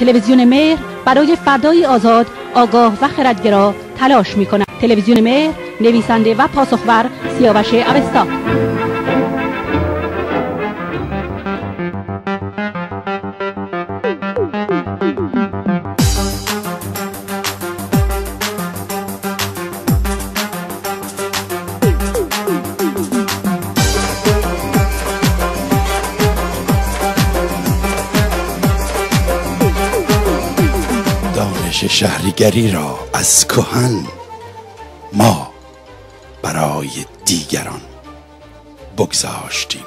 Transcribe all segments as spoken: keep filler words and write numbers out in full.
تلویزیون مهر برای فردایی آزاد، آگاه و خردگرا تلاش می‌کند. تلویزیون مهر، نویسنده و پاسخور سیاوش اوستا. شهریگری را از کهن ما برای دیگران بگذاشتیم.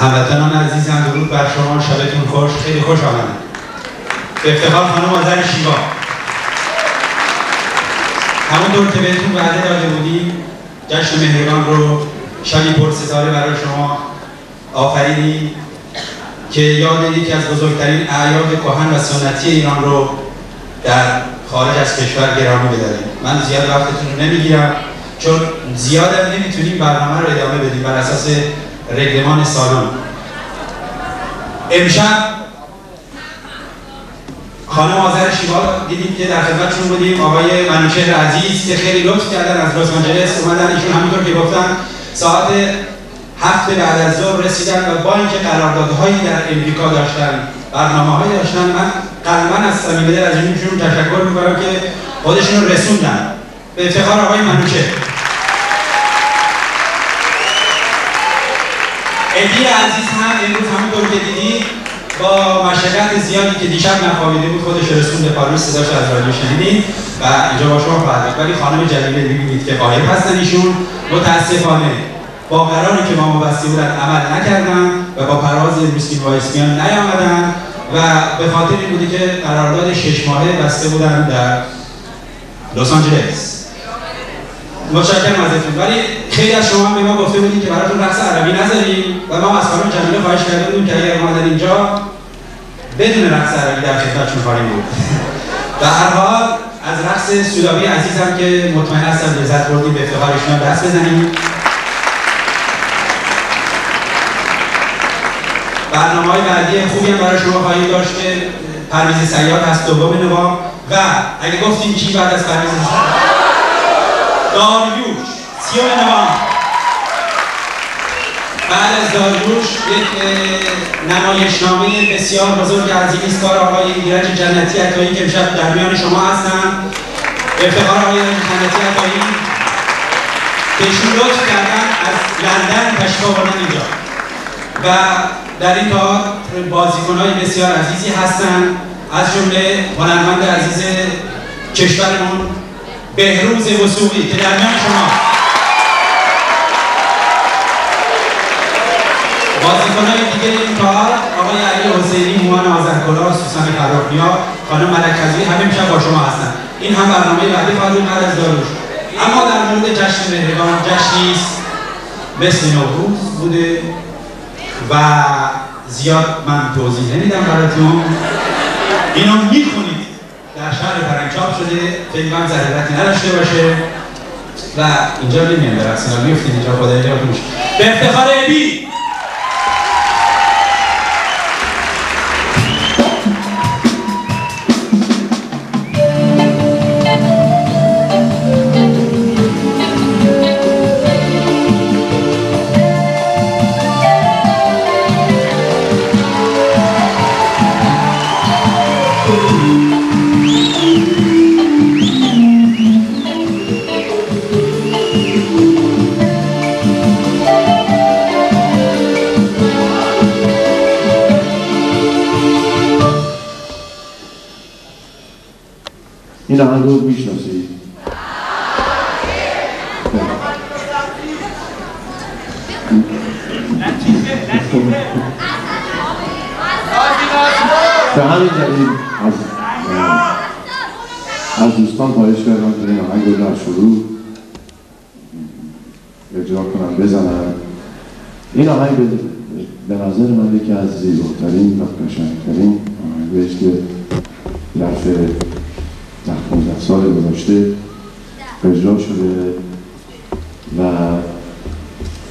هموطنان عزیزم، درود بر شما. شبتون خوش. خیلی خوش آمدید. به افتخار خانم آذر شیوا. همونطور که بهتون وعده داده بودیم، جشن مهرگان رو شبی پرستاره برای شما آفریدیم که یاد یکی از بزرگترین اعیاد کهن و سنتی ایران رو در خارج از کشور گرامی بداریم. من زیاد وقتتون رو نمیگیرم چون زیادم نمیتونیم برنامه رو ادامه بدیم بر اساس رگلمان سالن. امشب خانم آذر شیوا دیدیم که در خدمتشون بودیم، آقای منوشهر عزیز که خیلی لطف کردن از لس آنجلس اومدن. ایشون همونطور که گفتن ساعت هفت بعد از ظهر رسیدن و با اینکه قراردادهایی در امریکا داشتن، برنامه‌هایی داشتن، من قلباً از صمیم دل از ایشون تشکر می‌کنم که خودشون رسوندن. به افتخار آقای منوشهر. امید عزیز هم امروز همونطور که دیدید با مشقت زیادی که دیشب نخوابیده بود خودش رسوند به پاریس. صداش از رادیو شنیدید و اینجا با شما پرداخت. ولی خانم جلیله می‌بینید که قایب هستن. ایشون متاسفانه با قراری که ما مبستی بودن عمل نکردن و با پرواز میسکین وایسمیان نیامدن و به خاطر این بوده که قرارداد شش ماهه بسته بودن در لس آنجلس. متشکرم ازتون. ولی خیلی از شما به ما گفته بودید که براتون رقص عربی نذاریم و ما از خانم جمیله خواهش کرده بودیم که اگر ما در اینجا بدون رقص عربی در خدمتتون خواهیم بود. در هر حال از رقص سودابی عزیزم که مطمئن هستم لذت بردیم، به افتخار ایشون دست بزنیم. برنامه‌های بعدی خوبی هم برای شما خواهیم داشت که پرویز سیاد هست دوم نوامبر و اگه گفتیم کی بعد از پرویز سیاد داریوش سیوم نوامبر. بعد از داریوش یک نمایشنامه بسیار بزرگ عظیمی است، کار آقای ایرج جنتی عطایی که امشب در میان شما هستند. افتخار آقای جنتی عطایی که ایشون لطف کردن از لندن تشریف آوردن اینجا و در این تئاتر بازیکن‌های بسیار عزیزی هستند، از جمله هنرمند عزیز کشورمون بهروز وثوقی که در میان شما، بازیکنان دیگه این تئاتر آقای علی ازینی، موان آذرکلا، سوسن ترابانی، خانم ملکزی همه امشب با شما هستند. این هم برنامه بعدی خواهد بعد از داروش. اما در مورد جشن مهرگان، جشنی است مثل نوروز بوده و زیاد من توضیح نمیدم براتون. اینو میخونید، در شهر پرنچاب شده، فیلم زهرتی نداشته باشه و اینجا نمیم در اصلا میفتید اینجا خدای جا کنوش. به افتخار ابی لحن رو میشناسید؟ به همین دلیل از از دوستان خواهش کردم که این آهنگ رو در شروع اجرا کنم، بزنم. این آهنگ به نظر من یکی از زیباترین و قشنگترین آهنگایی است که ظرف ده پانزده سال گذشته اجرا شده و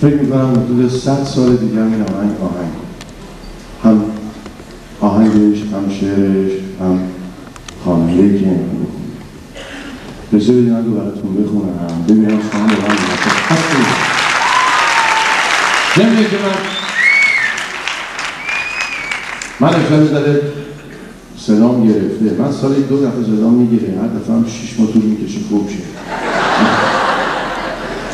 فکر می‌کنم حدود صد سال دیگه هم این آهنگ آهنگ هم آهنگش، هم شعرش، هم خواننده‌ای که این رو بشه بدینند رو براتون بخونم، ببینم شما به من می‌رسه هستیم زمینه که من من اشتر زده صدام گرفته، من سالی دو دفعه صدام میگیره، هر دفعه هم شیش ماه طول میکشه خوب شد.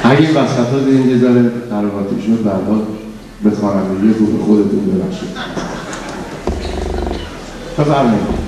اگه این وسط ها دیدین یه ذره قراراتیشون برها به خوانندگی خوب خودتون ببخشید. بفرمایید.